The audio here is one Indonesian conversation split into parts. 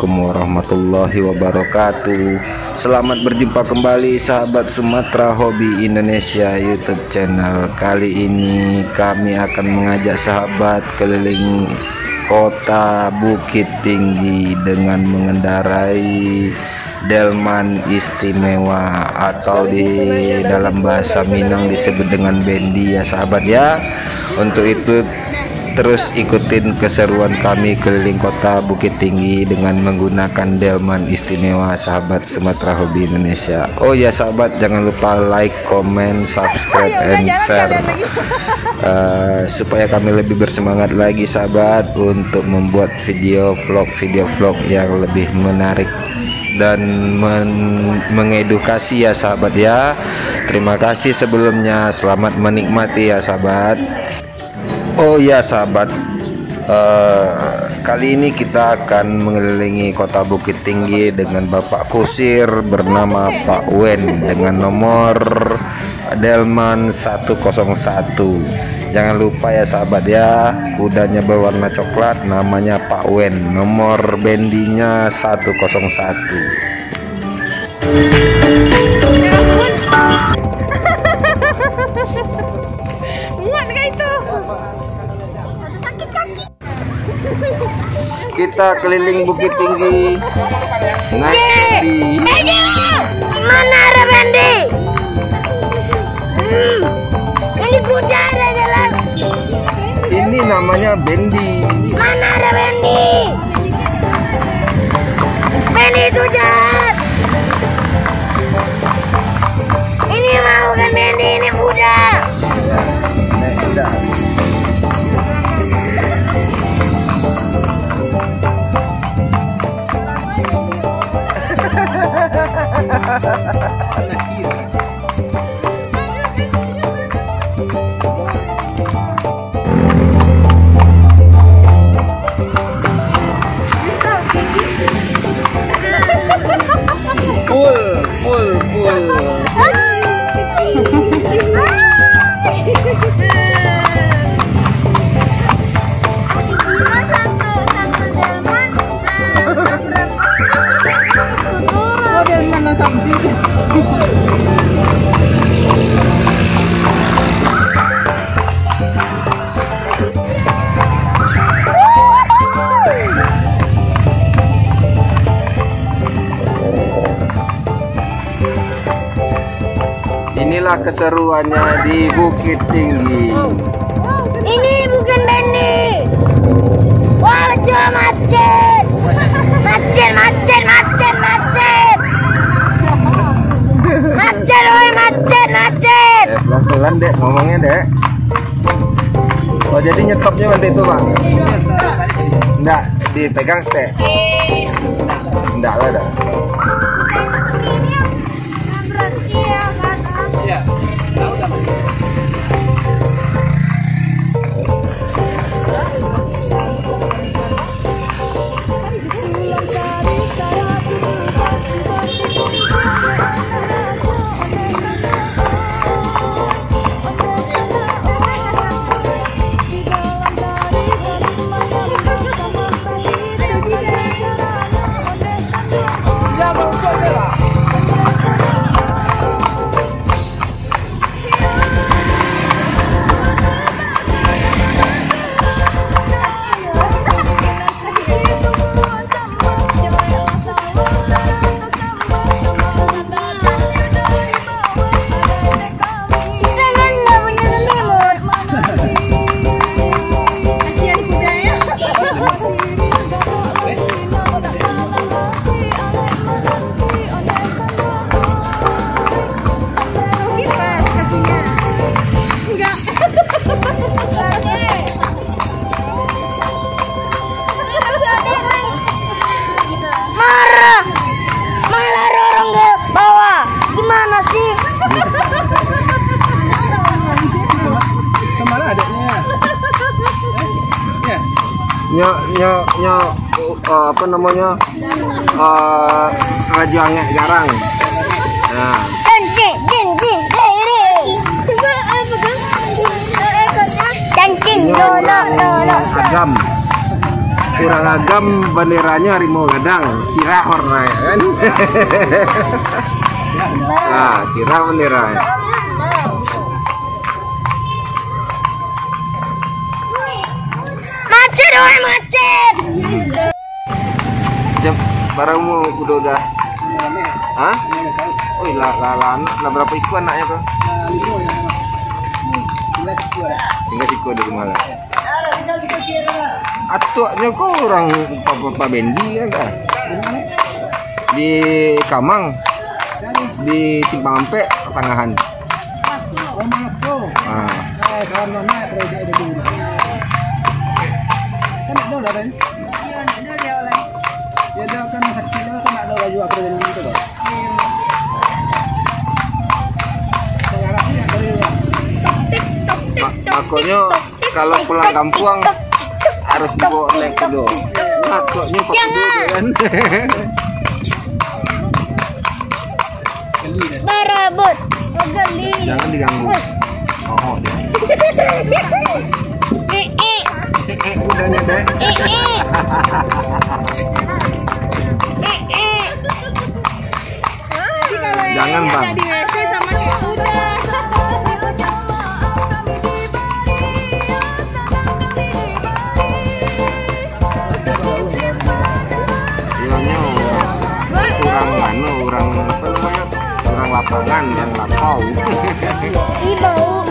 Assalamualaikum warahmatullahi wabarakatuh. Selamat berjumpa kembali sahabat Sumatera Hobi Indonesia YouTube channel. Kali ini kami akan mengajak sahabat keliling kota Bukit Tinggi dengan mengendarai Delman istimewa, atau di dalam bahasa Minang disebut dengan Bendi ya sahabat ya. Untuk itu terus ikutin keseruan kami keliling kota Bukit Tinggi dengan menggunakan delman istimewa sahabat Sumatera Hobi Indonesia. Oh ya sahabat, jangan lupa like, comment, subscribe, and share supaya kami lebih bersemangat lagi sahabat untuk membuat video vlog yang lebih menarik dan mengedukasi ya sahabat ya. Terima kasih sebelumnya, selamat menikmati ya sahabat. Oh ya sahabat, kali ini kita akan mengelilingi kota Bukit Tinggi dengan bapak kusir bernama Pak Wen dengan nomor Delman 101. Jangan lupa ya sahabat ya, kudanya berwarna coklat, namanya Pak Wen, nomor bendinya 101. Kita keliling Bukit Tinggi naik Bendi. Mana ada Bendi? Ini kuda ada jelas. Ini namanya Bendi. Mana ada Bendi? Bendi itu jahat. Ini mau kan Bendi, ini kuda. Naik kuda. Inilah keseruannya di Bukit Tinggi. Ini bukan Bendi. Wah, macet. Macet. Macet. Pelan-pelan dek ngomongnya dek. Oh, jadi nyetopnya nanti itu bang? Enggak, dipegang stek. Enggak lah dah. Apa namanya rajuangnya garang. Nah. Cancing, agam. Kuraragam banderanya harimau gadang, Cira warna ya kan? Nah, Cira bendera. Macet oi macet. Jam barangmu udah. Hah? Oh lah lah berapa iku anaknya bro? 5 iku dari Malang. Atuknya kurang Pak Bendi kan? Di Kamang, di Simpang Ampek, pertengahan. Makanya kalau pulang kampung harus bawa naik kuda. Makanya pakai kuda kan. Barabut, geli. Jangan diganggu. Oh, dia. Kudanya deh. Jangan bang. Lapangan yang lapau. Ini bau.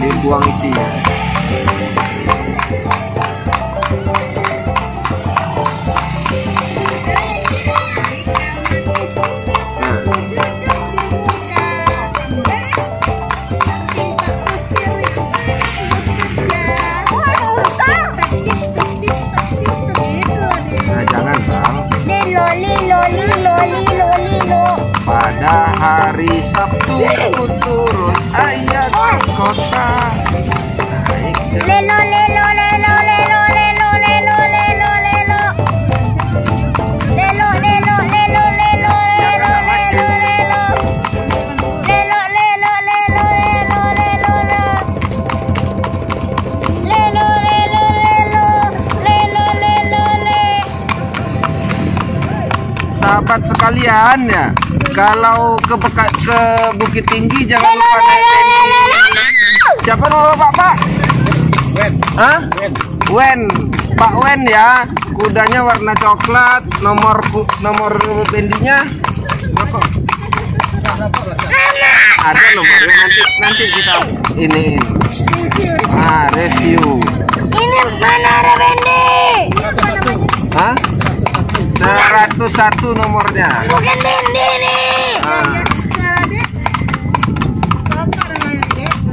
Dibuang isinya. Nah, jangan bang. Pada hari Sabtu ku turun ayat kota naik sahabat sekalian ya. Kalau ke Bukit Tinggi jangan lupa naik Bendi. Siapa nama Pak? Wen. Hah? Wen. Pak Wen ya. Kudanya warna coklat. Nomor bendinya berapa? Ada nomornya nanti kita ini. Ah, review. Ini mana Bendi? Hah? 101 nomornya. Bukan Bendi nih.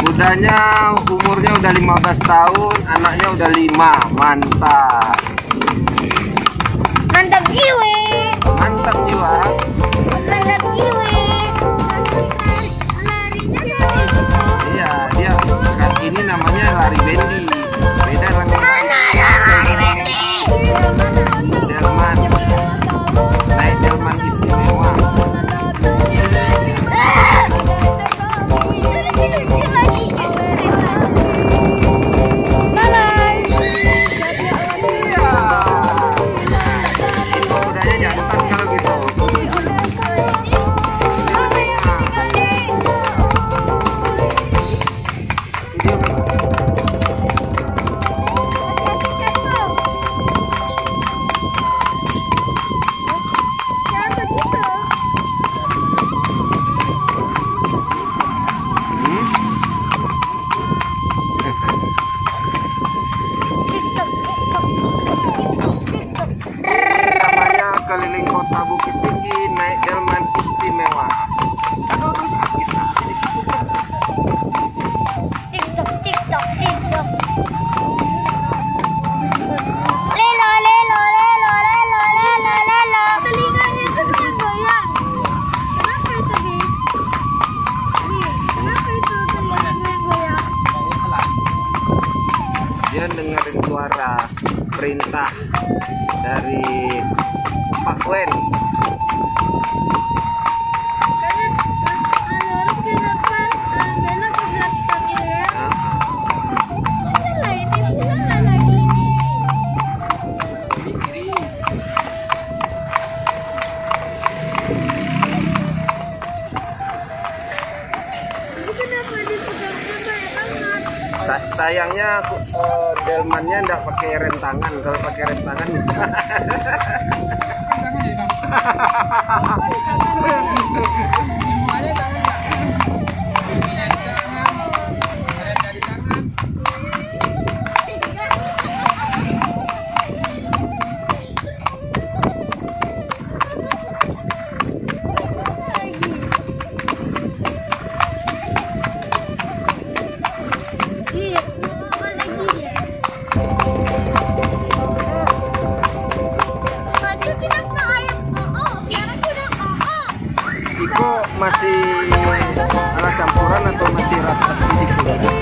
Kudanya umurnya udah 15 tahun, anaknya udah 5, mantap. jiwe. Mantap jiwa. Mantap jiwe. Larinya. Iya, dia kaki ini namanya lari bendi. Beda dengan lari bendi. Delman. Naik delman istimewa. Keliling kota Bukit Tinggi naik delman istimewa. Aduh, sakit. TikTok, TikTok, TikTok. Lelo, lelo, lelo, lelo, lelo, lelo. Telinganya itu kan goyang. Kenapa itu, Bi? Kenapa itu telinganya goyang? Dia dengerin suara perintah dari Pak Wen. Harus ke depan, belok ke belakang ya. Ini. Sayangnya delmannya enggak pakai rem tangan. Kalau pakai rem tangan masih anak campuran atau masih rata sedikit juga.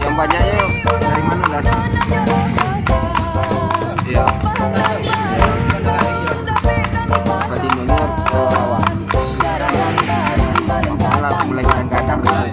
Yang banyaknya dari mana lagi? Ya. Tadi nomor awal. Masalah mulai kadang-kadang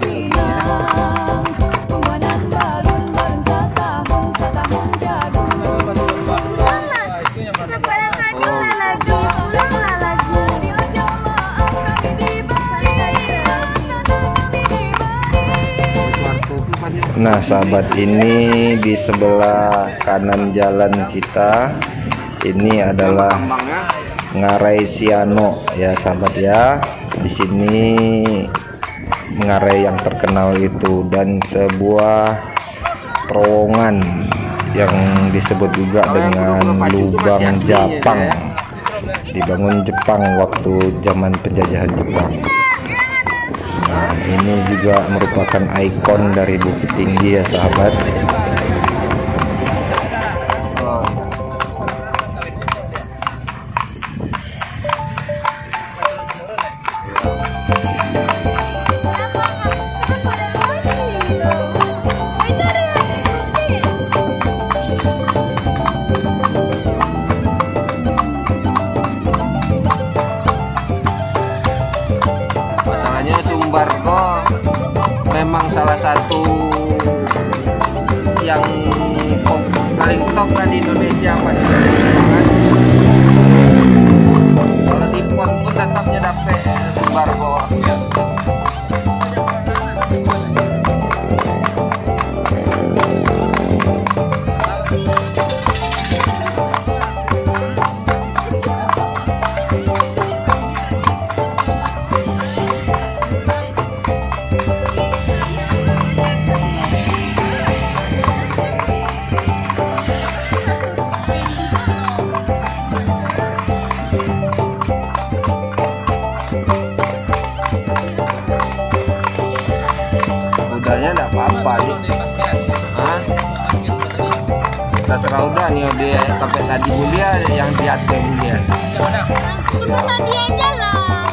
Nah sahabat, ini di sebelah kanan jalan kita ini adalah ngarai Sianok ya sahabat ya. Di sini ngarai yang terkenal itu dan sebuah terowongan yang disebut juga dengan lubang Jepang, dibangun Jepang waktu zaman penjajahan Jepang. Nah, ini juga merupakan ikon dari Bukit Tinggi ya sahabat. Memang salah satu yang paling top kan di Indonesia pada kan? Kalau di pon pun tetapnya dapat sumber kok. Modalnya enggak apa-apa nih. Hah? Kita terlalu berani dia sampai tadi mulia yang lihat ke mulia. Udah lagi aja lah.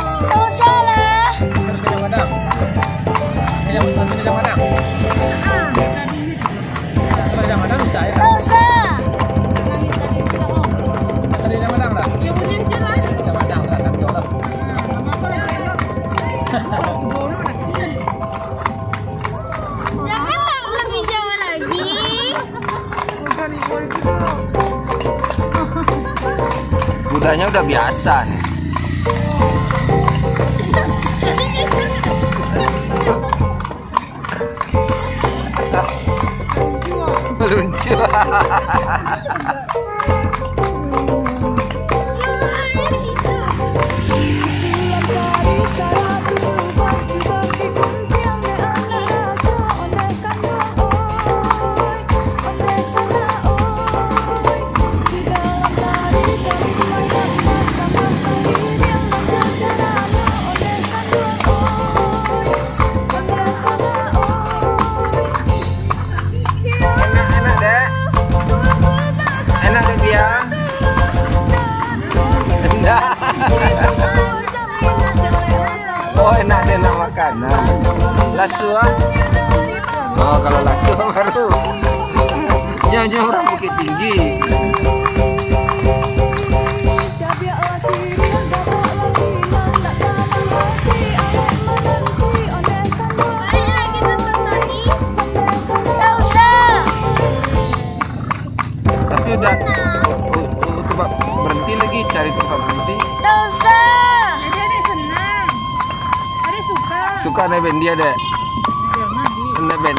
Enggak salah. Terus bisa ya? Kudanya udah biasa nih. Meluncur. Oh enak makanan. Lasua. Oh kalau lasua baru. Nyanyi orang Bukit Tinggi. Tapi udah coba berhenti lagi, cari tempat berhenti. Suka naik Bendi deh.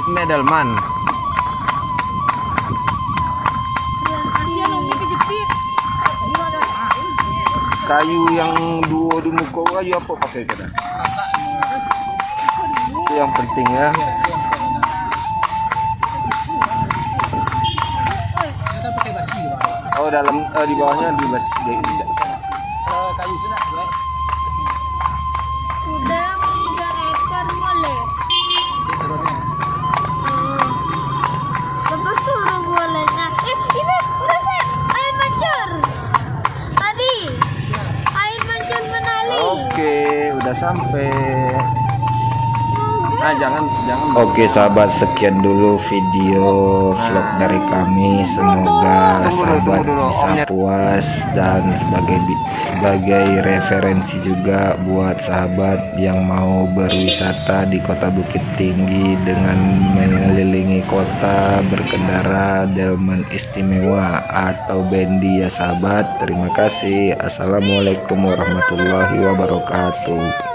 Naik Delman. Kayu yang dua di muka kayu apa pakai kita? Itu yang penting ya. Oh dalam di bawahnya di bawah. Sampai nah jangan. Oke sahabat, sekian dulu video vlog dari kami. Semoga sahabat bisa puas dan sebagai referensi juga buat sahabat yang mau berwisata di kota Bukit Tinggi dengan mengelilingi kota berkendara delman istimewa atau Bendi ya sahabat. Terima kasih. Assalamualaikum warahmatullahi wabarakatuh.